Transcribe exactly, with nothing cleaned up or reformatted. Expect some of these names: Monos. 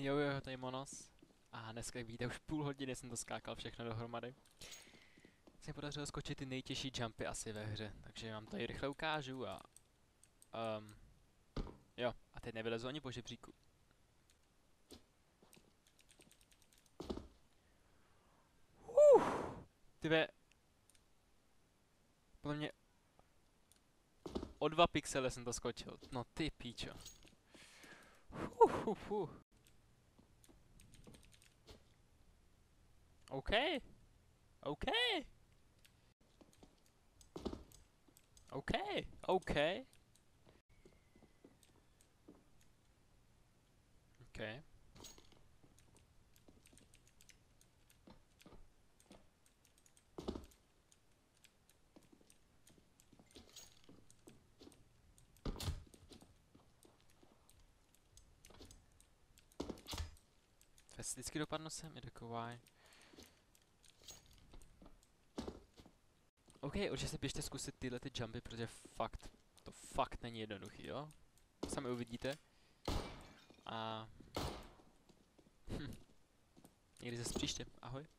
Jo, jo, tady Monos. A dneska, jak víte, už půl hodiny jsem to skákal všechno dohromady. Se mi podařilo skočit ty nejtěžší jumpy asi ve hře, takže vám tady rychle ukážu a... Um, jo, a teď nevylezu ani po žebříku. Tyve... Podle mě... O dva pixele jsem to skočil. No ty píčo. Uhuhu. OK. OK. OK. OK. OK. Vždycky dopadnu sem, je taková. OK, určitě se běžte zkusit tyhle ty jumpy, protože fakt, to fakt není jednoduchý, jo? Sami uvidíte. A... Hm. Někdy zase příště, ahoj.